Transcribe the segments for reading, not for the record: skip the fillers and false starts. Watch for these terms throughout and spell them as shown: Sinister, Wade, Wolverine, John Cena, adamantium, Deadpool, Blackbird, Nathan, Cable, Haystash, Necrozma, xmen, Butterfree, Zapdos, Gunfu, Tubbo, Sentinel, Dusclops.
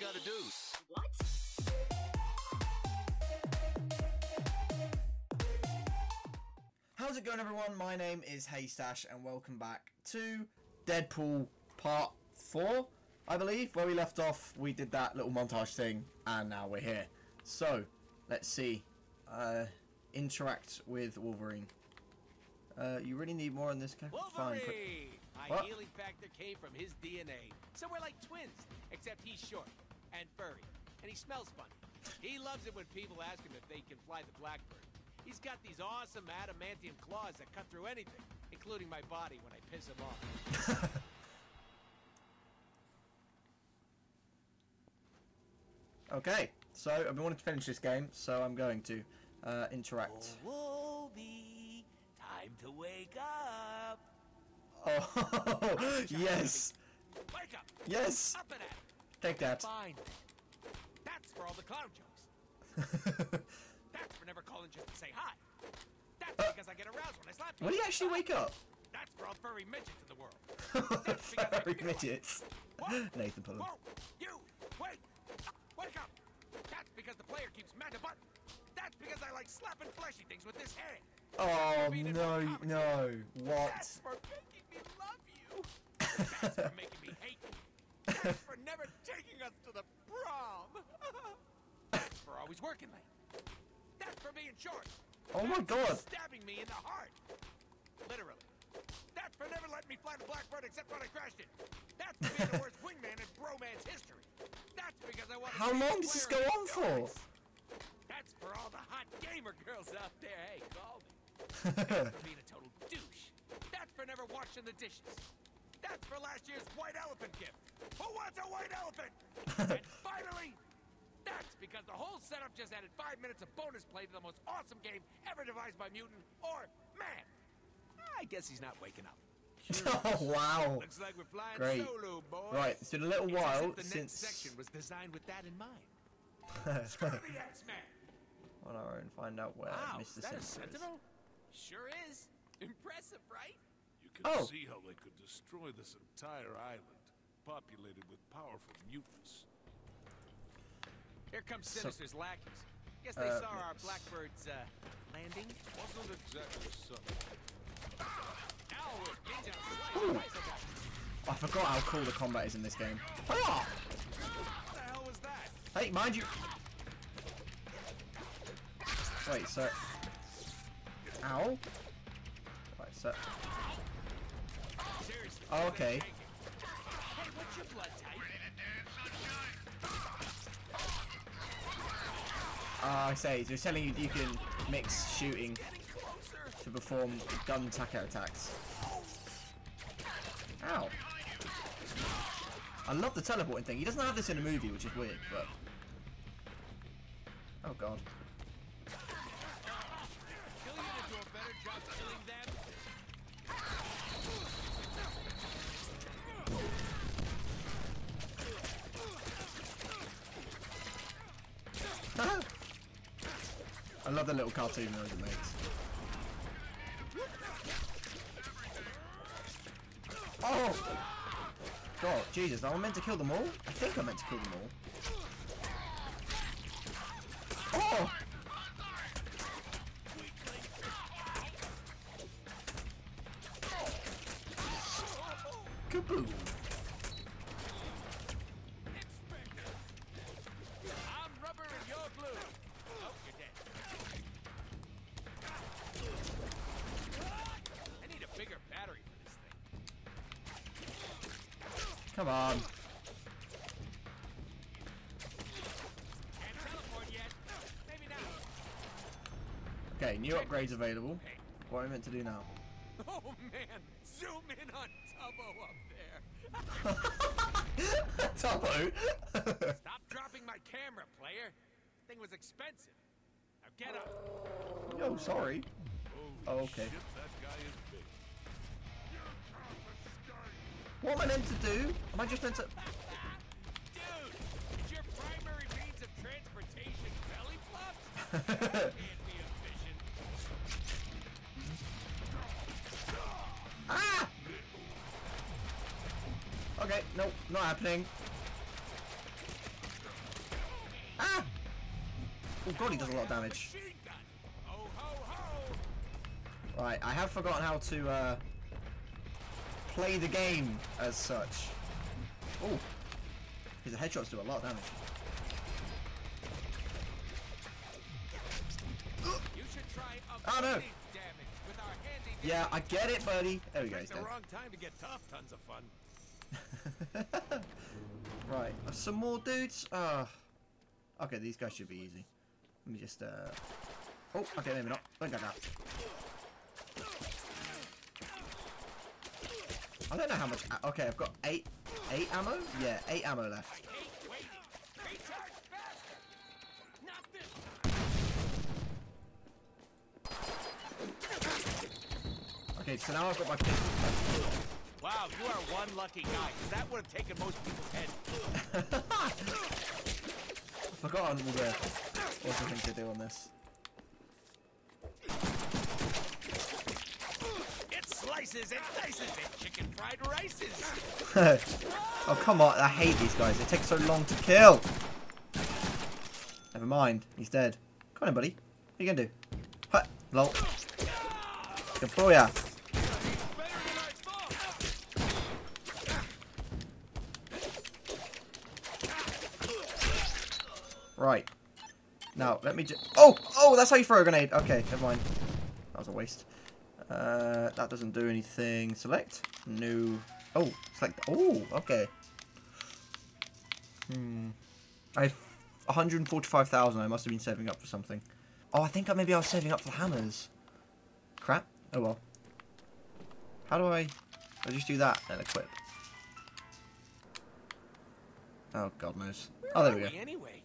got to do. What? How's it going, everyone? My name is Haystash and welcome back to Deadpool Part 4, I believe. Where we left off, we did that little montage thing and now we're here. So, let's see. Interact with Wolverine. You really need more on this guy. Wolverine! My healing factor came from his DNA. So we're like twins, except he's short and furry and he smells funny. He loves it when people ask him if they can fly the Blackbird. He's got these awesome adamantium claws that cut through anything, including my body when I piss him off. Okay, so I've been wanting to finish this game, so I'm going to interact. Oh, Wolby, time to wake up. Oh, yes. Wake up. Yes. Up and at it. Take that. Fine. That's for all the clown jokes. That's for never calling just to say hi. That's because I get aroused when I slap you. When do you actually wake up? That's for all furry midgets in the world. That's furry midgets. What? Nathan pull them. Whoa, you, wait, wake up. That's because the player keeps mad about it. That's because I like slapping fleshy things with this hand. Oh, no, no, what? That's for making me love you. That's for making me hate you. That's for never taking us to the prom. That's for always working late. That's for being short. Oh my god. Stabbing me in the heart. Literally. That's for never letting me fly the Blackbird except when I crashed it. That's for being the worst wingman in bromance history. That's because I want to. How long does this go on for? That's for all the hot gamer girls out there. Hey, call me. That's for being a total douche. That's for never washing the dishes. That's for last year's white elephant gift. Who wants a white elephant? And finally. That's because the whole setup just added 5 minutes of bonus play to the most awesome game ever devised by mutant or man. I guess he's not waking up. Oh wow! Looks like we're flying solo, boys. Right, it's been a little while since the next section was designed with that in mind. Screw the X-Men. On our own, find out where Mr. Sentinel is. Sentinel? Sure is. Impressive, right? You can see how they could destroy this entire island, populated with powerful mutants. Here comes Sinister's lackeys. Guess they saw our Blackbird's landing. Wasn't exactly something. I forgot how cool the combat is in this game. Ah! What the hell was that? Hey, mind you. Wait, sir. Ow. Right, sir. Seriously. Oh, okay. Hey, what's your blood type? Ready to dance, sunshine? I say, they're telling you can mix shooting to perform gun taco attacks. Ow. I love the teleporting thing. He doesn't have this in a movie, which is weird, but... Oh, God. I love the little cartoon noise it makes. Oh! God, Jesus, am I meant to kill them all? I think I meant to kill them all. Oh! Kaboom! I'm rubber and you're blue! Oh, you're dead. I need a bigger battery for this thing. Come on. Can't teleport yet. Maybe not. Okay, new upgrades available. What am I meant to do now? Oh man, zoom in on Tubbo up there. Tubbo? Stop dropping my camera, player. That thing was expensive. Now get up. No, sorry. Oh, okay. Shit, that guy is big. What am I meant to do? Am I just meant to... Dude, is your primary means of transportation belly flops? That can't be efficient. Ah! Okay, nope, not happening. Ah! Oh god, he does a lot of damage. Right, I have forgotten how to play the game as such. Oh, because the headshots do a lot of damage. You should try up oh no! With our handy yeah, I get it, buddy. There we go. He's the dead. Wrong time to get tough. Tons of fun. Right, some more dudes. Okay, these guys should be easy. Let me just. Oh, okay, maybe not. Don't get that. I don't know how much. Okay, I've got eight ammo. Yeah, 8 ammo left. Okay, so now I've got my pistol. Wow, you are one lucky guy, because that would have taken most people's heads. I forgot all the awesome things to do on this. It slices, it dices, it chicken fried rices. Oh, come on, I hate these guys. They take so long to kill. Never mind, he's dead. Come on, buddy. What are you going to do? Huh, lol. Good for ya. Right. Now, let me just... Oh! Oh, that's how you throw a grenade. Okay, never mind. That was a waste. That doesn't do anything. Select? No. Oh, select. Oh, okay. I've 145,000. I must have been saving up for something. Oh, I think maybe I was saving up for hammers. Crap. Oh, well. How do I... I'll just do that and equip. Oh, God knows. Oh, there we go. Anyway?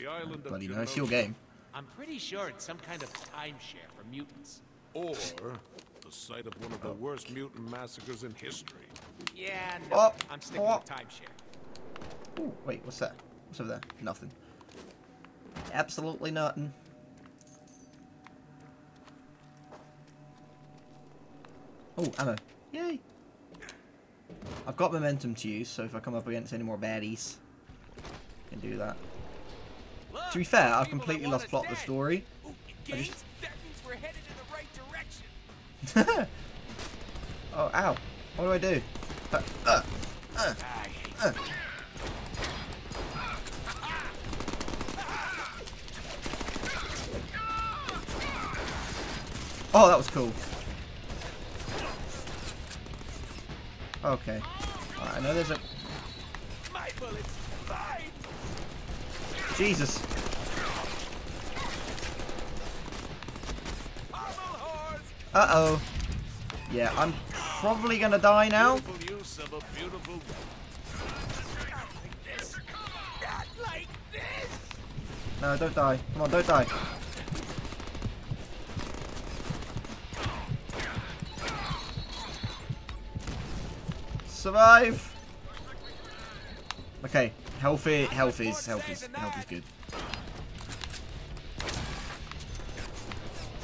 The island bloody of nice, your game. I'm pretty sure it's some kind of timeshare for mutants. Or the site of one of the worst mutant massacres in history. Yeah, no, I'm sticking with timeshare. Ooh, wait, what's that? What's over there? Nothing. Absolutely nothing. Oh, ammo. Yay. I've got momentum to use, so if I come up against any more baddies, I can do that. To be fair, I've completely lost plot of the story. I just... That means we're headed in the right direction. Oh, ow. What do I do? Oh, that was cool. Okay. Right, I know there's a... My bullets fly. Jesus. Uh-oh. Yeah, I'm probably gonna die now. No, don't die. Come on, don't die. Survive. Okay, health is good.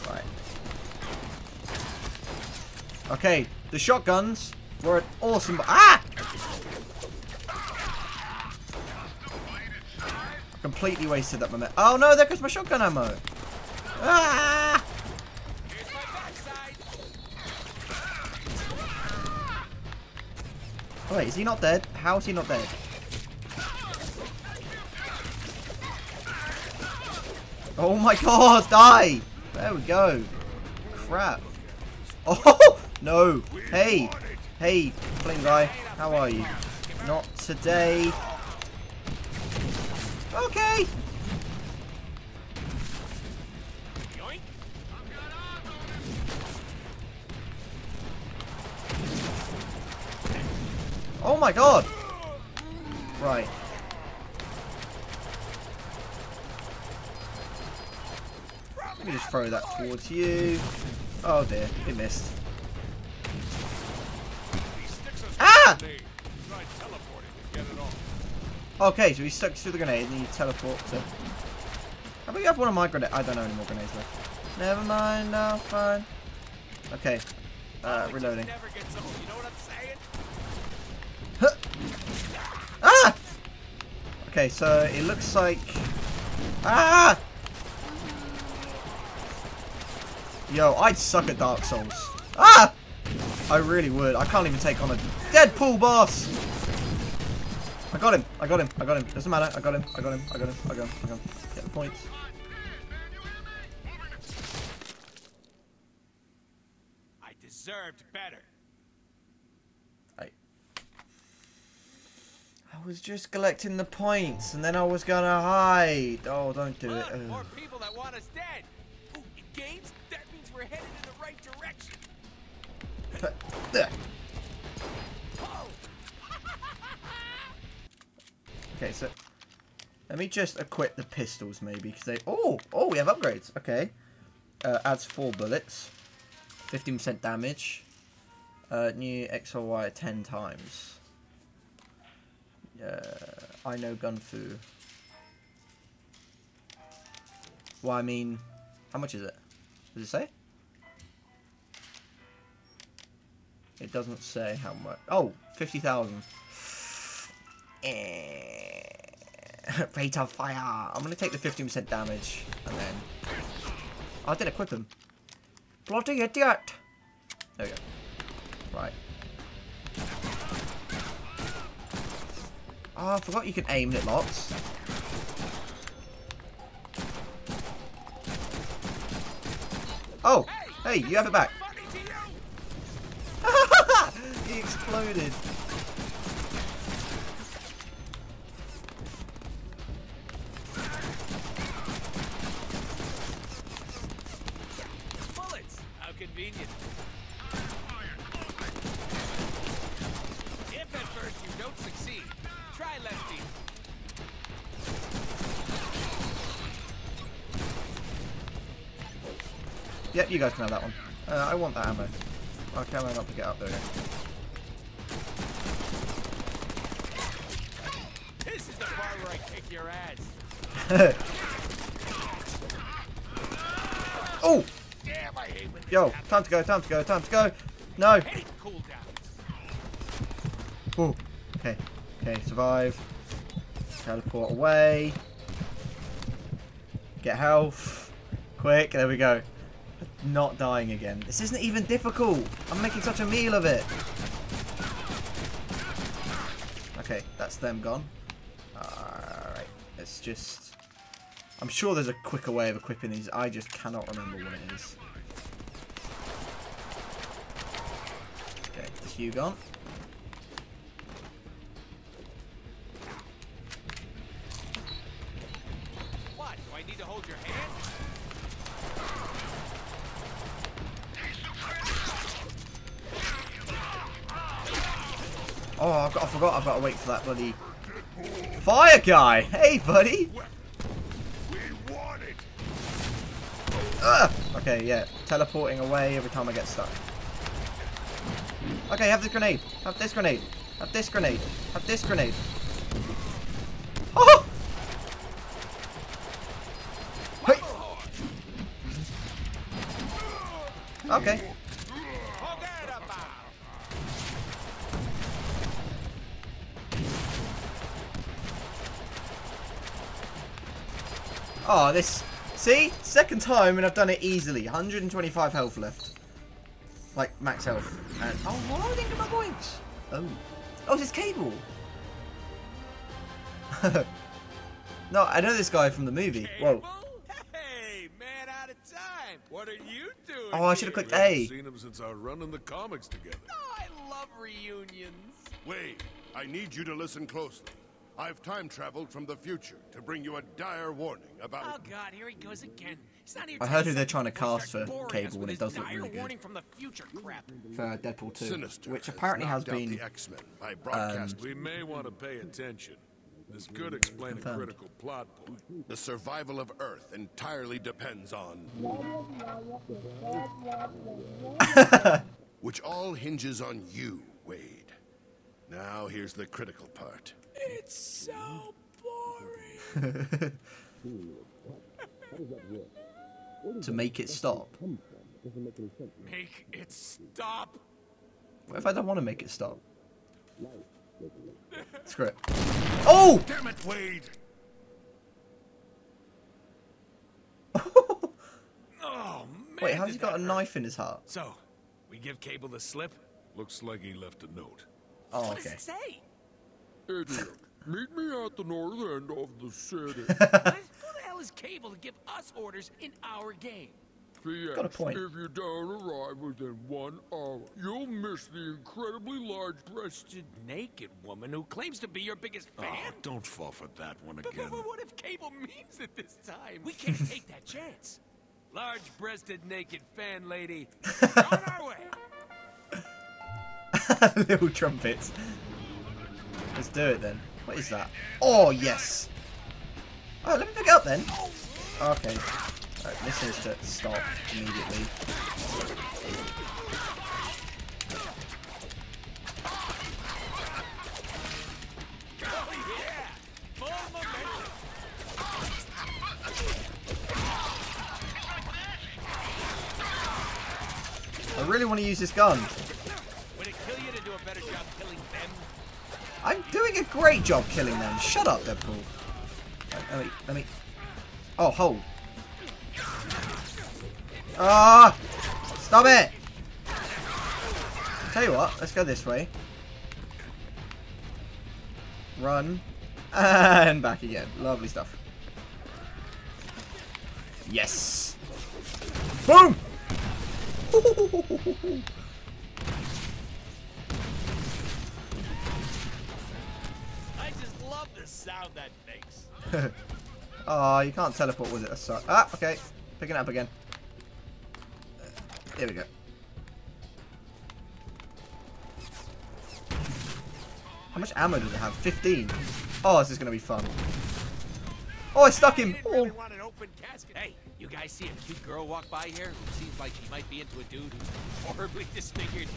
Right. Okay, the shotguns were an awesome. Ah! I completely wasted that moment. Oh no, there goes my shotgun ammo. Ah! Wait, is he not dead? How is he not dead? Oh my god, die! There we go. Crap. Oh, no. Hey. Hey, Flynn guy. How are you? Not today. Okay. Oh my god! Right. Let me just throw that towards you. Oh dear, it missed. Ah! Okay, so he sticks through the grenade and then you teleport to... How about you have one of my grenades? I don't know any more grenades left. Never mind, no, fine. Okay, reloading. Ah! Okay, so it looks like Ah! Yo, I'd suck at Dark Souls. Ah! I really would. I can't even take on a Deadpool boss! I got him. I got him. I got him. Doesn't matter. I got him. I got him. I got him. I got him. I got him. Get the points. I deserved better. I was just collecting the points, and then I was gonna hide. Oh, don't do it. More people that want us dead. Ooh, games? That means we're headed in the right direction. Okay, so let me just equip the pistols, maybe, because they. Oh, we have upgrades. Okay, adds 4 bullets, 15% damage, new XL wire 10 times. I know Gunfu. Well, I mean, how much is it? Does it say? It doesn't say how much. Oh, 50,000. Rate of fire. I'm gonna take the 15% damage, and then I did equip him. Bloody idiot! There we go. Right. Oh, I forgot you can aim it lots. Oh, hey, you have it back. He exploded. Bullets, how convenient. If at first you don't succeed, try lefty. Yep, you guys can have that one. I want that ammo. I'll carry on up to get up there again. This is the part where I kick your ass. Oh! Damn, I hate when this Yo, happens. Time to go, time to go, time to go. No. Oh, okay. Okay, survive. Teleport away. Get health. Quick, there we go. Not dying again. This isn't even difficult. I'm making such a meal of it. Okay, that's them gone. Alright, let's just... I'm sure there's a quicker way of equipping these. I just cannot remember what it is. Okay, that's you gone. Oh, I forgot. I've got to wait for that bloody fire guy. Hey, buddy. Okay, yeah. Teleporting away every time I get stuck. Okay, have this grenade. Have this grenade. Have this grenade. Have this grenade. Oh! Hey. Okay. Oh, this... See? Second time and I've done it easily. 125 health left. Like, max health. And, oh, why didn't I get my points? Oh. Oh, it's Cable. No, I know this guy from the movie. Whoa. Hey, man, out of time. What are you doing? Oh, I should have clicked A. I haven't seen him since our run in the comics together. Oh, I love reunions. Wade, I need you to listen closely. I've time-traveled from the future to bring you a dire warning about... Oh, God, here he goes again. It's not even I heard who they're trying to cast for Cable, and it does look really good. From the future crap. For Deadpool 2, Sinister, which apparently has been... We may want to pay attention. This could explain a critical plot point. The survival of Earth entirely depends on... which all hinges on you, Wade. Now, here's the critical part. It's so boring. To make it stop. Make it stop. What if I don't want to make it stop? Screw it. Oh! Damn it, Wade. Wait, how's he got a knife in his heart? So, we give Cable the slip? Looks like he left a note. Oh, okay. What does it say? Idiot. Meet me at the north end of the city. What? Who the hell is Cable to give us orders in our game? P.S. Got a point. If you don't arrive within 1 hour, you'll miss the incredibly large-breasted naked woman who claims to be your biggest fan. Oh, don't fall for that one again. But what if Cable means it this time? We can't take that chance. Large-breasted naked fan lady. On our way. Little trumpets. Let's do it then. What is that? Oh, yes. Oh, let me pick it up then. Okay. Right, this is to stop immediately. I really want to use this gun. Would it kill you to do a better job killing them? I'm doing a great job killing them. Shut up, Deadpool. Let me. Oh, hold. Ah! Oh, stop it! Tell you what, let's go this way. Run. And back again. Lovely stuff. Yes! Boom! Sound that makes. Oh, you can't teleport with it. Sorry. Ah, okay. Picking it up again. Here we go. How much ammo does it have? 15. Oh, this is going to be fun. Oh, I stuck him. Oh. Really want an open casket. Hey, you guys see a cute girl walk by here who seems like she might be into a dude who's horribly disfigured?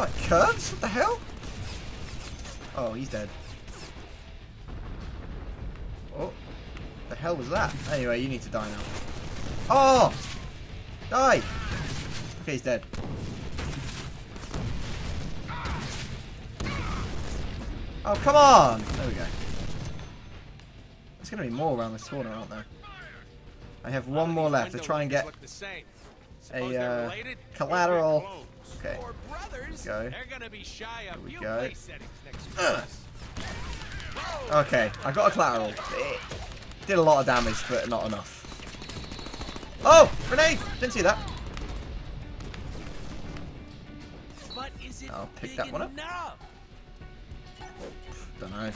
Oh, it curves? What the hell? Oh, he's dead. Oh, what the hell was that? Anyway, you need to die now. Oh! Die! Okay, he's dead. Oh, come on! There we go. There's going to be more around this corner, aren't there? I have one more left to try and get a collateral... Okay. Brothers, go. Gonna be shy of here we go. Okay, I got a collateral. It did a lot of damage, but not enough. Oh, grenade! Didn't see that. But is it I'll pick that one up. Don't know.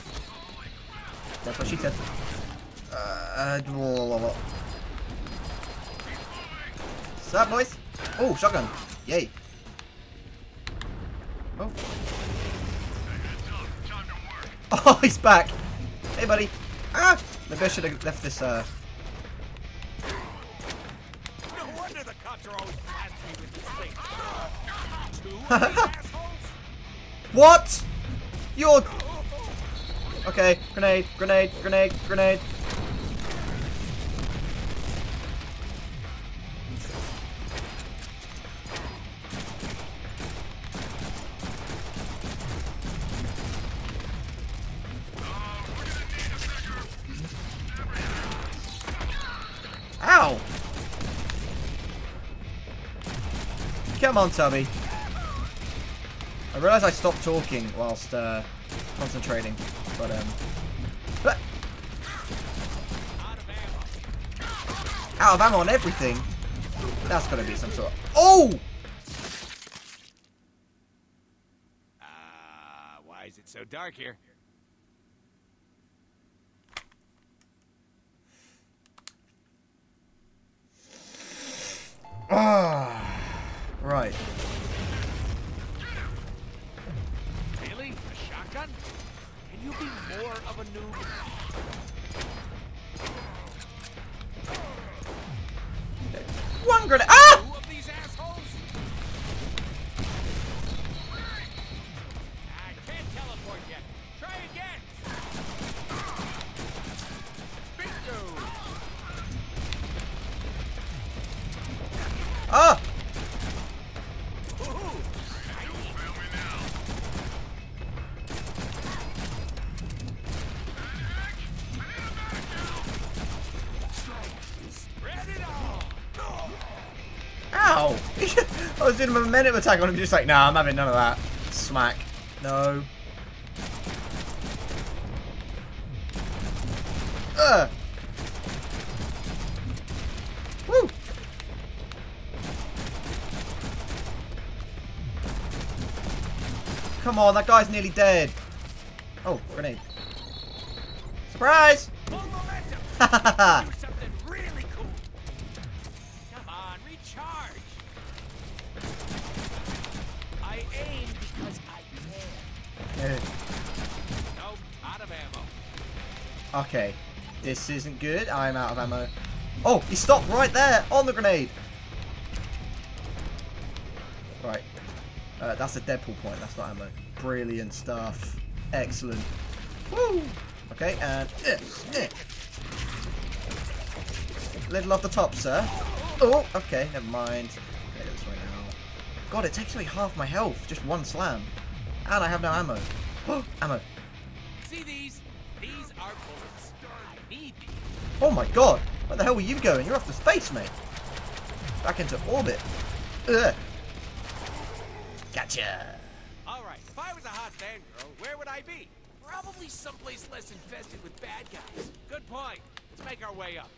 That's what she said. What's up, boys? Oh, shotgun! Yay! Oh. Oh, he's back. Hey, buddy. Ah! Maybe I should have left this, No wonder the cops are always blasting me with this thing. What? You're... Okay. Grenade, grenade, grenade, grenade. Come on, Tubby. I realised I stopped talking whilst concentrating, but out of ammo on everything. That's gotta be some sort of... Oh! Why is it so dark here? Ah. Right. Really? A shotgun? Can you be more of a noob? Okay. One grenade. Ah! Two of these assholes? I can't teleport yet. Try again. Bingo. Ah! I was doing a momentum attack on him, just like, nah, I'm having none of that. Smack. No. Ugh. Woo. Come on, that guy's nearly dead. Oh, grenade. Surprise! Ha ha ha! Okay, this isn't good. I'm out of ammo. Oh, he stopped right there on the grenade. Right, that's a Deadpool point. That's not ammo. Brilliant stuff. Excellent. Woo! Okay, and little off the top, sir. Oh, okay, never mind. Okay, this way now. God, it takes away half my health. Just one slam, and I have no ammo. Oh, ammo. See these? These are bullets. I need these. Oh my god! Where the hell were you going? You're off to space, mate. Back into orbit. Ugh. Gotcha. All right. If I was a hot fangirl, where would I be? Probably someplace less infested with bad guys. Good point. Let's make our way up.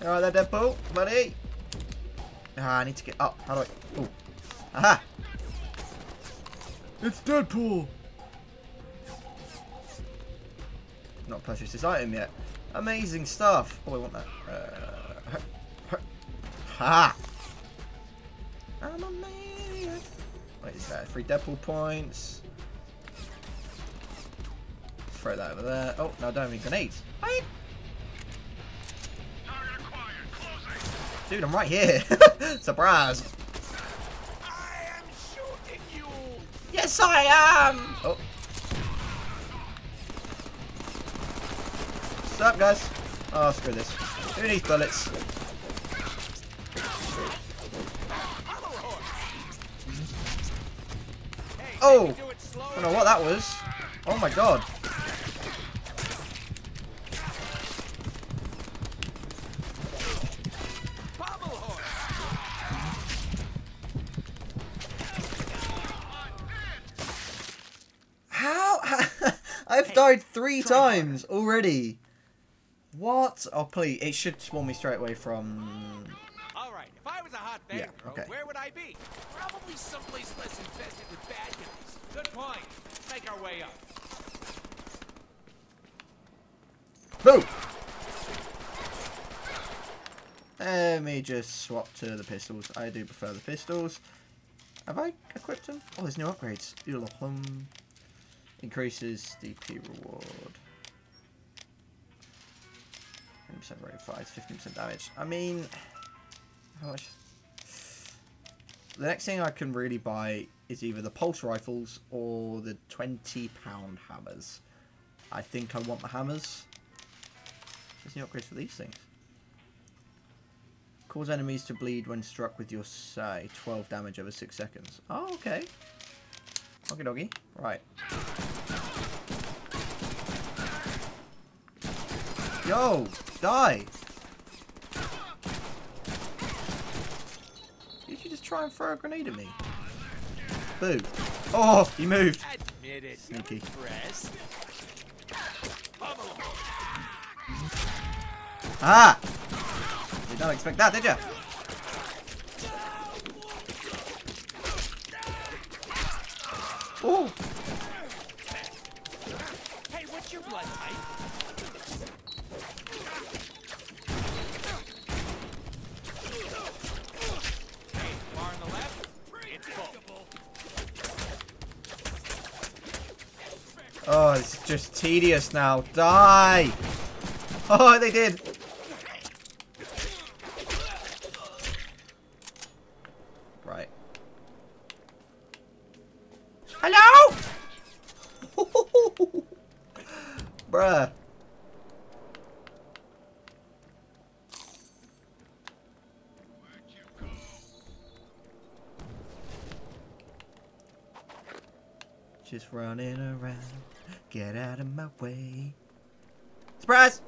Alright there, Deadpool, buddy. Ah, I need to get up. How do I... Ooh. Aha! It's Deadpool! Not purchased this item yet. Amazing stuff. Oh, I want that. Ha! I'm amazing. What is that? 3 Deadpool points. Throw that over there. Oh, no, I don't have any grenades. Hi! Dude, I'm right here. Surprise. I am shooting you. Yes, I am. Oh. Stop, guys. Oh, screw this. Who needs bullets? Oh. I don't know what that was. Oh, my God. I've died 3 times already. What? Oh, please. It should spawn me straight away from... All right. If I was a hot band, yeah, okay. Where would I be? Probably someplace less infested with bad guys. Good point. Let's make our way up. Boom. Let me just swap to the pistols. I do prefer the pistols. Have I equipped them? Oh, there's new upgrades. Increases DP reward. 10% rate of fires, 15% damage. I mean, how much? The next thing I can really buy is either the pulse rifles or the 20-pound hammers. I think I want the hammers. There's no upgrades for these things. Cause enemies to bleed when struck with your say 12 damage over 6 seconds. Oh, okay. Okie dokie. Right. Yo, die! Did you just try and throw a grenade at me? Boo! Oh, he moved. Sneaky. Ah! You don't expect that, did you? Oh! Hey, what's your blood type? Oh, it's just tedious now. Die! Oh, they did! Right. Hello? Bruh. Just running around. Get out of my way. Surprise!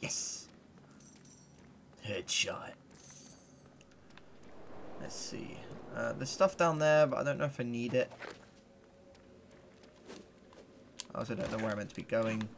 Yes! Headshot. Let's see. There's stuff down there, but I don't know if I need it. I also don't know where I'm meant to be going.